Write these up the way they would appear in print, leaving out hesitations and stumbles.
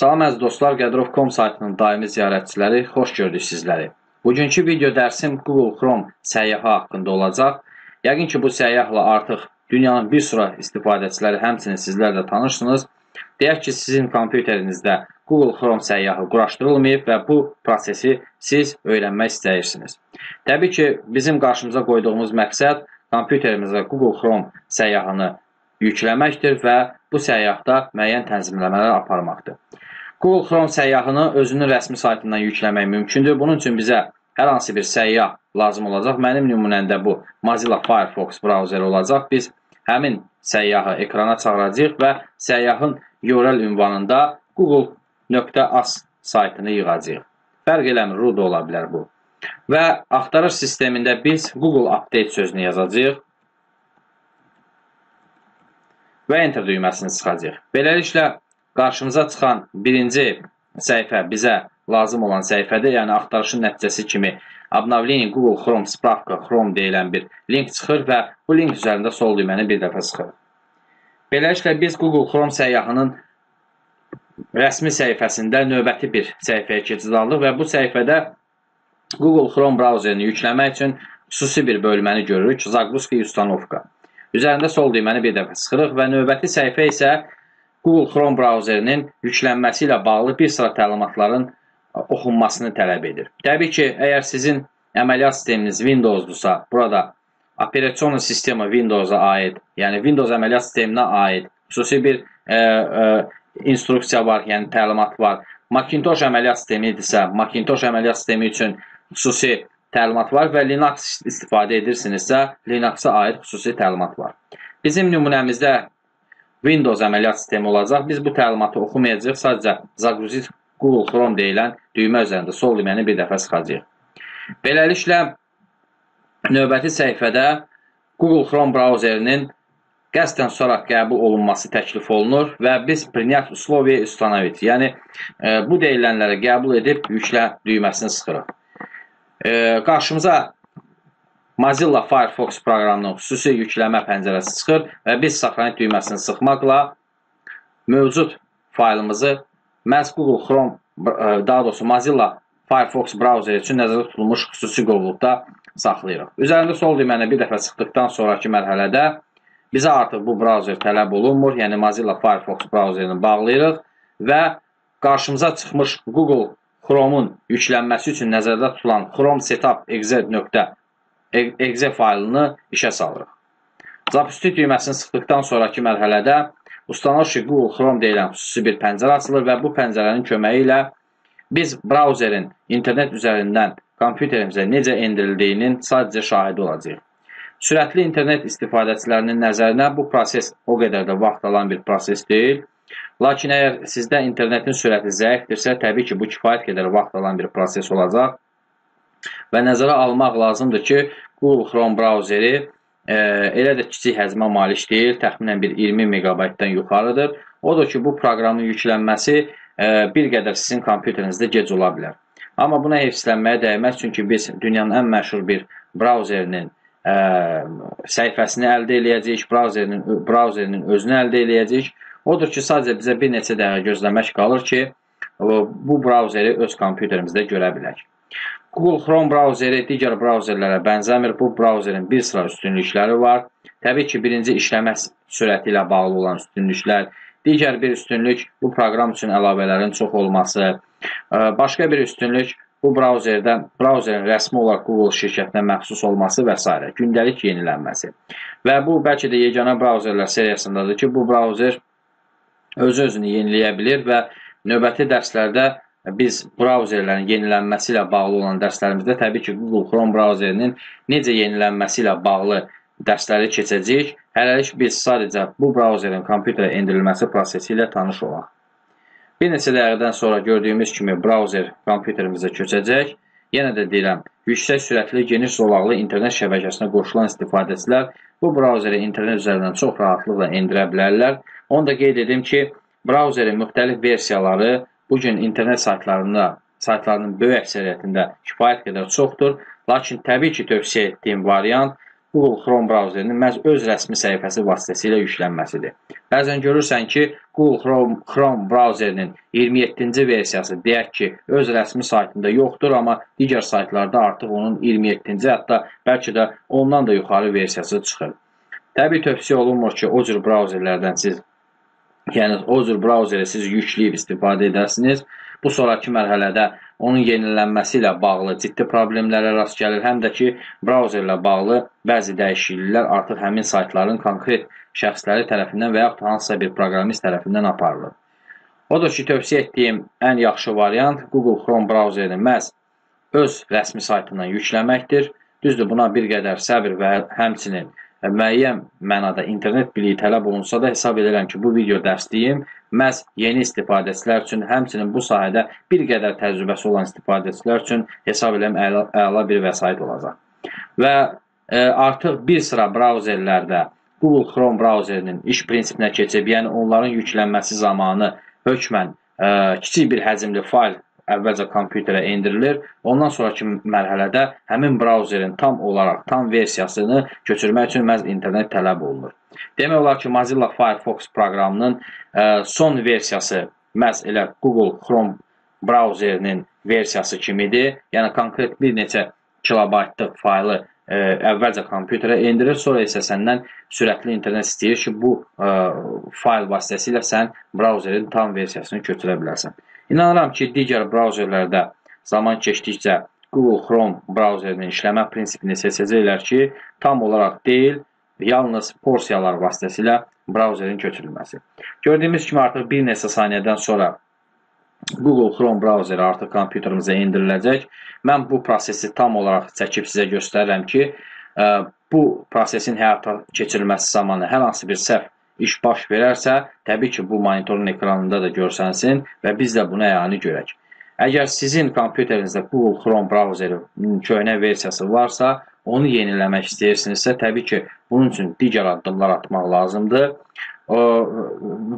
Salam əziz dostlar, Qadrov.com saytının daimi ziyarətçiləri, xoş gördük sizləri. Bugünkü video dərsim Google Chrome səyyahı haqqında olacaq. Yəqin ki, bu səyyahla artıq dünyanın bir sıra istifadəçiləri həmçinin sizlər də tanışsınız. Deyək ki, sizin kompüterinizdə Google Chrome səyyahı quraşdırılmayıb və bu prosesi siz öyrənmək istəyirsiniz. Təbii ki, bizim qarşımıza qoyduğumuz məqsəd kompüterimizə Google Chrome səyyahını yükləməkdir və bu səyyahda müəyyən tənzimləmələr aparmaqdır. Google Chrome səyyahını özünün rəsmi saytından yükləmək mümkündür. Bunun üçün bizə hər hansı bir səyyah lazım olacaq. Mənim nümunəmdə bu Mozilla Firefox brauzeri olacaq. Biz həmin səyyahı ekrana çağıracağıq və səyyahın URL ünvanında google.as saytını yığacağıq. Fərq eləmir, root ola bilər bu. Və axtarış sistemində biz Google Update sözünü yazacağıq və Enter düyməsini sıxacaq. Beləliklə, qarşımıza çıxan birinci səhifə bizə lazım olan səhifədir, yəni axtarışın nəticəsi kimi Obnovlenie Google Chrome Spravka Chrome deyilən bir link çıxır və bu link üzərində sol düyməni bir dəfə sıxır. Beləliklə, biz Google Chrome səyyahının rəsmi səhifəsində növbəti bir səhifəyə keçid aldıq və bu səhifədə Google Chrome brauzerini yükləmək üçün xüsusi bir bölməni görürük, Zagruska i Ustanovka. Üzərində sol düyməni bir dəfə sıxırıq və növbəti səhifə isə Google Chrome brauzerinin yüklənməsi ilə bağlı bir sıra təlimatların oxunmasını tələb edir. Təbii ki, əgər sizin əməliyyat sisteminiz Windows-dursa, burada operasyonu sistemi Windows-a aid, yəni Windows əməliyyat sisteminə aid xüsusi bir instruksiya var, yəni təlimat var. Macintosh əməliyyat sistemi idisə, Macintosh əməliyyat sistemi üçün xüsusi təlimat var və Linux istifadə edirsinizsə, Linux'a aid xüsusi təlimat var. Bizim nümunəmizdə Windows əməliyyat sistemi olacaq. Biz bu təlimatı oxumayacaq, sadəcə Zagruzit Google Chrome deyilən düymə üzərində sol düyməni bir dəfə sıxacaq. Beləliklə, növbəti səhifədə Google Chrome brauzerinin qəsdən sonra qəbul olunması təklif olunur və biz Prinyat Usloviya Ustanovit, yəni bu deyilənləri qəbul edib yüklə düyməsini sıxırıq. Qarşımıza Mozilla Firefox proqramının xüsusi yükləmə pəncərəsi çıxır və biz saxlanıp düyməsini sıxmaqla mövcud faylımızı məhz Google Chrome, daha doğrusu Mozilla Firefox brauzeri üçün nəzərdə tutulmuş xüsusi qovluqda saxlayırıq. Üzərində sol düyməni bir dəfə sıxdıqdan sonraki mərhələdə bizə artıq bu brauzer tələb olunmur, yəni Mozilla Firefox brauzerini bağlayırıq və qarşımıza çıxmış Google Chrome'un yüklənməsi üçün nəzərdə tutulan Chrome Setup.exe faylını işə salırıq. Zapisti düyməsini sıxdıqdan sonraki mərhələdə Ustanovşi Google Chrome deyilən xüsusi bir pəncərə açılır və bu pəncərənin köməyi ilə biz brauzerin internet üzərindən kompüterimizə necə endirildiyinin sadəcə şahidi olacağıq. Sürətli internet istifadəçilərinin nəzərinə bu proses o qədər də vaxt alan bir proses deyil. Lakin əgər sizdə internetin sürəti zəifdirsə, təbii ki, bu kifayət qədər vaxt alan bir proses olacaq və nəzərə almaq lazımdır ki, Google Chrome brauzeri elə də kiçik həcmə malik deyil, təxminən bir 20 MB-dən yuxarıdır. Odur ki, bu proqramın yüklənməsi bir qədər sizin kompüterinizdə gec ola bilər. Amma buna heyfsilənməyə dəyməz, çünki biz dünyanın ən məşhur bir brauzerinin səhifəsini əldə eləyəcəyik, brauzerinin özünü əldə eləyəcəyik. Odur ki, sadəcə bizə bir neçə dəqiqə gözləmək qalır ki, bu brauzeri öz kompüterimizdə görə bilək. Google Chrome brauzeri digər brauzerlərə bənzəmir. Bu brauzerin bir sıra üstünlükləri var. Təbii ki, birinci işləmə sürəti ilə bağlı olan üstünlüklər. Digər bir üstünlük bu proqram üçün əlavələrin çox olması. Başqa bir üstünlük bu brauzerin rəsmi olaraq Google şirkətinə məxsus olması və s. gündəlik yenilənməsi. Və bu, bəlkə də yeganə brauzerlər seriyasındadır ki, bu brauzer öz-özünü yeniləyə bilir və növbəti dərslərdə biz brauzerlərin yenilənməsi ilə bağlı olan dərslərimizdə təbii ki, Google Chrome brauzerinin necə yenilənməsi ilə bağlı dərsləri keçəcəyik. Hələlik biz sadəcə bu brauzerin kompüterə endirilməsi prosesi ilə tanış olaq. Bir neçə dəqiqədən sonra gördüyümüz kimi brauzer kompüterimizə köçəcək. Yenə də deyirəm, yüksək sürətli, geniş zolaqlı internet şəbəkəsinə qoşulan istifadəçilər bu brauzeri internet üzərindən çox rahatlıqla endirə bilərlər. Onu da qeyd edim ki, brauzerin müxtəlif versiyaları bugün internet saytlarının böyük əksəriyyətində kifayət qədər çoxdur. Lakin təbii ki, tövsiyə etdiyim variant Google Chrome brauzerinin məhz öz rəsmi səhifəsi vasitəsilə yüklənməsidir. Bəzən görürsən ki, Google Chrome brauzerinin 27-ci versiyası deyək ki, öz rəsmi saytında yoxdur, amma digər saytlarda artıq onun 27-ci, hətta bəlkə də ondan da yuxarı versiyası çıxır. Təbii tövsiyə olunmur ki, o cür brauzerlərdən siz, yəni o cür brauzeri siz yükləyib istifadə edəsiniz. Bu sonraki mərhələdə onun yenilənməsi ilə bağlı ciddi problemlərə rast gəlir, həm də ki, brauzerlə bağlı bəzi dəyişikliklər artıq həmin saytların konkret şəxsləri tərəfindən və yaxud hansısa bir proqramist tərəfindən aparılır. Odur ki, tövsiyə etdiyim ən yaxşı variant Google Chrome brauzerini məhz öz rəsmi saytından yükləməkdir. Düzdür, buna bir qədər səbir və həmçinin müəyyən mənada internet biliyi tələb olunsa da hesab edirəm ki, bu video dərsliyim məhz yeni istifadəçilər üçün, həmçinin bu sahədə bir qədər təcrübəsi olan istifadəçilər üçün hesab edirəm əla bir vəsait olacaq. Və artıq bir sıra brauzerlərdə Google Chrome brauzerinin iş prinsipinə keçib, yəni onların yüklənməsi zamanı hökmən kiçik bir həcmli fayl əvvəlcə kompüterə indirilir, ondan sonraki mərhələdə həmin brauzerin tam versiyasını köçürmək üçün məhz internet tələb olunur. Demək olar ki, Mozilla Firefox proqramının son versiyası məhz elə Google Chrome brauzerinin versiyası kimidir. Yəni, konkret bir neçə kilobaytlıq faylı əvvəlcə kompüterə indirir, sonra isə səndən sürətli internet istəyir ki, bu fayl vasitəsilə sən brauzerin tam versiyasını köçürə bilərsən. İnanıram ki, digər brauzerlərdə zaman keçdikcə Google Chrome brauzerinin işləmə prinsipini seçəcəklər ki, tam olaraq deyil, yalnız porsiyalar vasitəsilə brauzerin köçürülməsi. Gördüyümüz kimi artıq bir neçə saniyədən sonra Google Chrome brauzeri artıq kompüterimizə indiriləcək. Mən bu prosesi tam olaraq çəkib sizə göstərirəm ki, bu prosesin həyata keçirilməsi zamanı hər hansı bir səhv iş baş verərsə, təbii ki, bu monitorun ekranında da görsənsin və biz də buna yəni görək. Əgər sizin kompüterinizdə Google Chrome brauzerinin köhnə versiyası varsa, onu yeniləmək istəyirsinizsə, təbii ki, bunun üçün digər addımlar atmaq lazımdır.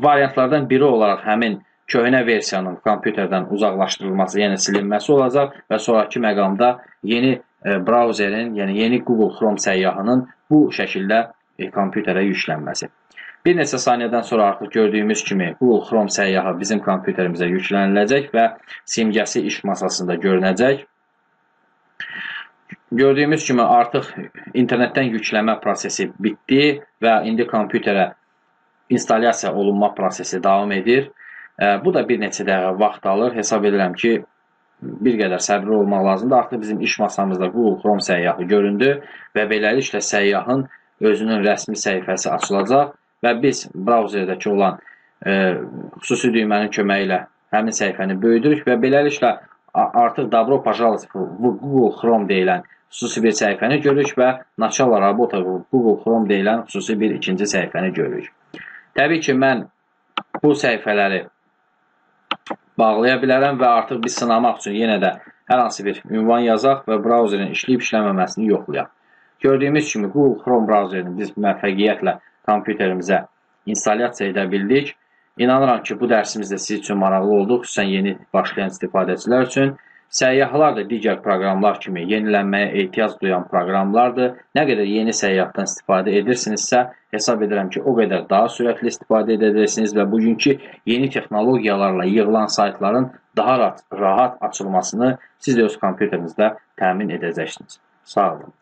Variantlardan biri olaraq həmin köhnə versiyanın kompüterdən uzaqlaşdırılması, yəni silinməsi olacaq və sonraki məqamda yeni brauzerin, yəni yeni Google Chrome səyyahının bu şəkildə kompüterə yüklənməsi. Bir neçə saniyədən sonra artıq gördüyümüz kimi Google Chrome səyyahı bizim kompüterimizə yükləniləcək və simgəsi iş masasında görünəcək. Gördüyümüz kimi artıq internetdən yükləmə prosesi bitdi və indi kompüterə instalyasiya olunma prosesi davam edir. Bu da bir neçə dəqiqə vaxt alır. Hesab edirəm ki, bir qədər səbirli olmaq lazımdır. Artıq bizim iş masamızda Google Chrome səyyahı göründü və beləliklə səyyahın özünün rəsmi səhifəsi açılacaq. Və biz brauzerdəki olan xüsusi düymənin köməyi ilə həmin səhifəni böyüdürük və beləliklə artıq Dobro, Pajalsif, Google Chrome deyilən xüsusi bir səhifəni görürük və Naçala Rabota, Google Chrome deyilən xüsusi bir ikinci səhifəni görürük. Təbii ki, mən bu səhifələri bağlaya bilərəm və artıq biz sınamaq üçün yenə də hər hansı bir ünvan yazaq və brauzerin işləyib-işləməməsini yoxlayaq. Gördüyümüz kimi Google Chrome brauzerini biz müvəffəqiyyətlə kompüterimizə instalyasiya edə bildik. İnanıram ki, bu dərsimizdə siz üçün maraqlı oldu, xüsusən yeni başlayan istifadəçilər üçün. Səyyahlar da digər proqramlar kimi yenilənməyə ehtiyac duyan proqramlardır. Nə qədər yeni səyyahdan istifadə edirsinizsə, hesab edirəm ki, o qədər daha sürətli istifadə edəcəksiniz və bugünkü yeni texnologiyalarla yığılan saytların daha rahat açılmasını siz də öz kompüterinizdə təmin edəcəksiniz. Sağ olun.